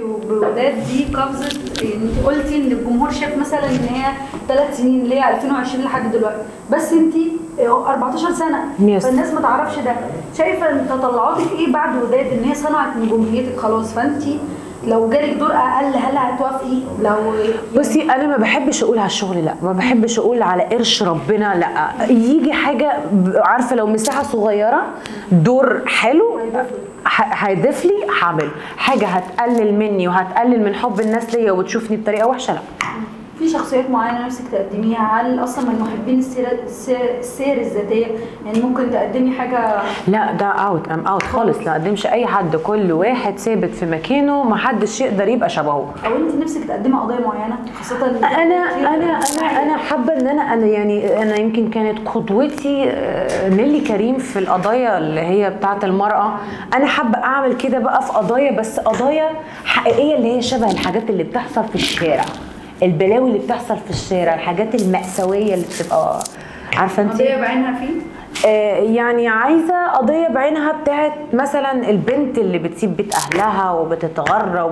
بولاد دي قفزه، انت قلتي ان الجمهور شاف مثلا ان هي 3 سنين اللي هي 2020 لحد دلوقتي، بس انت 14 سنه فالناس ما تعرفش ده، شايفه ان تطلعاتك ايه بعد وداد ان هي صنعت من جمهوريتك خلاص، فانت لو جالك دور اقل هل هتوافقي؟ لو بصي انا ما بحبش اقول على الشغل لا، ما بحبش اقول على قرش ربنا لا، يجي حاجه عارفه لو مساحه صغيره دور حلو هيضيف لي هعمله، حاجه هتقلل مني وهتقلل من حب الناس ليا وتشوفني بطريقه وحشه لا. في شخصيات معينه نفسك تقدميها؟ هل اصلا من محبين السير الذاتيه يعني ممكن تقدمي حاجه؟ لا ده اوت، ام اوت خالص، لا اقدمش اي حد، كل واحد ثابت في مكانه، ما حدش يقدر يبقى شبهه. او انت نفسك تقدمي قضايا معينه خاصه؟ انا حابه ان انا يعني انا يمكن كانت قدوتي نيلي كريم في القضايا اللي هي بتاعه المراه، انا حابه اعمل كده بقى في قضايا، بس قضايا حقيقيه اللي هي شبه الحاجات اللي بتحصل في الشارع، البلاوي اللي بتحصل في الشارع، الحاجات المأساوية اللي بتبقى عارفه انت قضية بعينها فيه؟ يعني عايزه قضية بعينها بتاعت مثلا البنت اللي بتسيب بيت اهلها وبتتغرب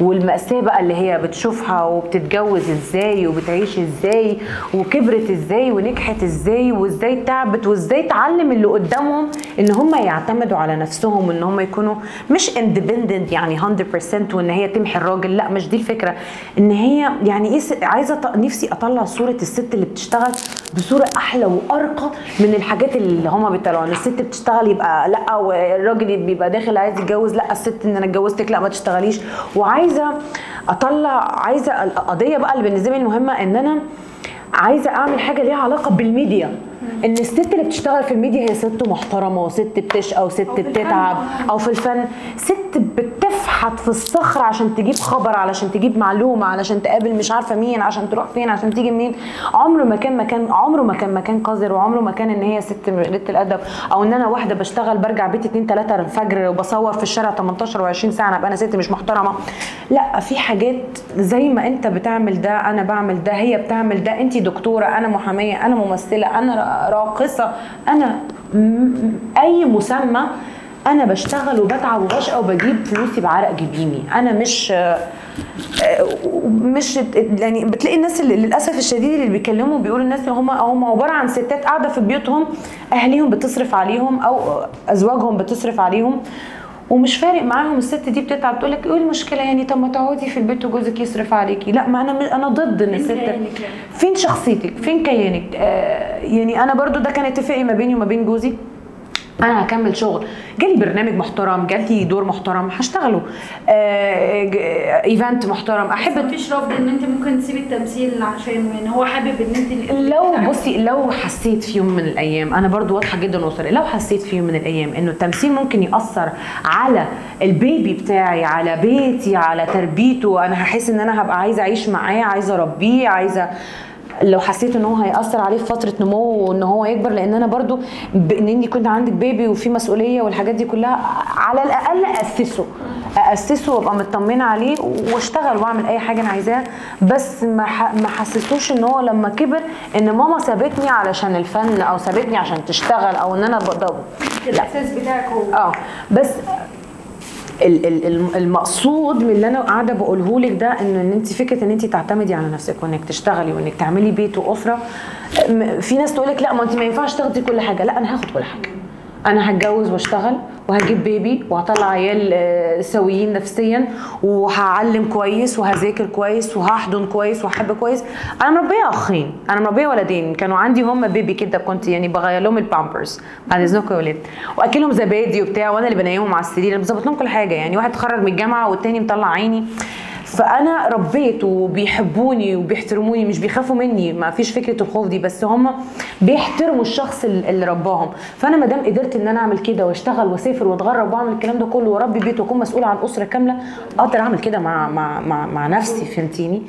والمأساة بقى اللي هي بتشوفها، وبتتجوز ازاي وبتعيش ازاي وكبرت ازاي ونجحت ازاي وازاي تعبت وازاي تعلم اللي قدامهم ان هم يعتمدوا على نفسهم وان هم يكونوا مش اندبندنت يعني 100% وان هي تمحي الراجل، لا مش دي الفكره، ان هي يعني ايه عايزه نفسي اطلع صوره الست اللي بتشتغل بصوره احلى وارقى من الحاجات اللي هما بيطلعوها، ان الست بتشتغل يبقى لا، والراجل بيبقى داخل عايز يتجوز لا، الست ان انا اتجوزتك لا ما تشتغليش، وعايزه اطلع عايزه القضيه بقى اللي بالنسبه لي المهمه ان انا عايزه اعمل حاجه ليها علاقه بالميديا، ان الست اللي بتشتغل في الميديا هي ست محترمه وست بتشقى وست بتتعب، او في الفن ست بتفحت في الصخر عشان تجيب خبر، علشان تجيب معلومه، علشان تقابل مش عارفه مين، عشان تروح فين، عشان تيجي منين، عمره ما كان قذر، وعمره ما كان ان هي ست قله الادب، او ان انا واحده بشتغل برجع بيتي 2-3 الفجر وبصور في الشارع 18 و20 ساعه ابقى انا ست مش محترمه، لا في حاجات زي ما انت بتعمل ده انا بعمل ده، هي بتعمل ده، انت دكتوره، انا محاميه، انا ممثله، انا راقصه، انا اي مسمى انا بشتغل وبتعب وبشقى وبجيب فلوسي بعرق جبيني، انا مش يعني بتلاقي الناس اللي للاسف الشديد اللي بيكلموا بيقولوا الناس اللي هم عباره عن ستات قاعده في بيوتهم اهاليهم بتصرف عليهم او ازواجهم بتصرف عليهم ومش فارق معاهم، الست دي بتتعب تقول لك ايه المشكله يعني، طب ما تقعدي في البيت وجوزك يصرف عليكي، لا ما انا ضد ان الست فين شخصيتك فين كيانك. يعني انا برضو ده كان اتفاقي ما بيني وما بين جوزي، انا هكمل شغل، جالي برنامج محترم، جالي دور محترم هشتغله، ايفنت محترم احب، مفيش رفض ان انت ممكن تسيبي التمثيل عشان ان هو حابب ان انت لو بصي لو حسيت في يوم من الايام، انا برضو واضحه جدا وصريحه، لو حسيت في يوم من الايام انه التمثيل ممكن ياثر على البيبي بتاعي، على بيتي، على تربيته، انا هحس ان انا هبقى عايزه اعيش معاه، عايزه اربيه، عايزه لو حسيت ان هو هيأثر عليه في فتره نموه وان هو يكبر، لان انا برضو اني كنت عندك بيبي وفي مسؤوليه والحاجات دي كلها، على الاقل اسسه وابقى مطمنه عليه واشتغل واعمل اي حاجه انا عايزاها، بس ما حسسوش ان هو لما كبر ان ماما سابتني علشان الفن او سابتني عشان تشتغل او ان انا بضربه، الاحساس بتاعك هو بس المقصود من اللي انا قاعده بقوله لك ده ان انت فكره ان انت تعتمدي على نفسك وانك تشتغلي وانك تعملي بيت واسره، في ناس تقول لك لا ما انت ما ينفعش تاخدي كل حاجه، لا انا هاخد كل حاجه، انا هتجوز واشتغل وهجيب بيبي وهطلع عيال سويين نفسيا وهعلم كويس وهذاكر كويس وهحضن كويس وهحب كويس، انا مربيه اخين، انا مربيه ولدين كانوا عندي هم بيبي كده، كنت يعني بغير لهم البامبرز بعد اذنكم يا ولاد واكلهم زبادي وبتاع، وانا اللي بنيمهم على السرير، انا بظبط لهم كل حاجه، يعني واحد اتخرج من الجامعه والتاني مطلع عيني، فانا ربيت وبيحبوني وبيحترموني مش بيخافوا مني، ما فيش فكره الخوف دي، بس هم بيحترموا الشخص اللي رباهم، فانا ما دام قدرت ان انا اعمل كده واشتغل واسافر واتغرب واعمل الكلام ده كله واربي بيت واكون مسؤوله عن اسره كامله، اقدر اعمل كده مع نفسي، فهمتيني؟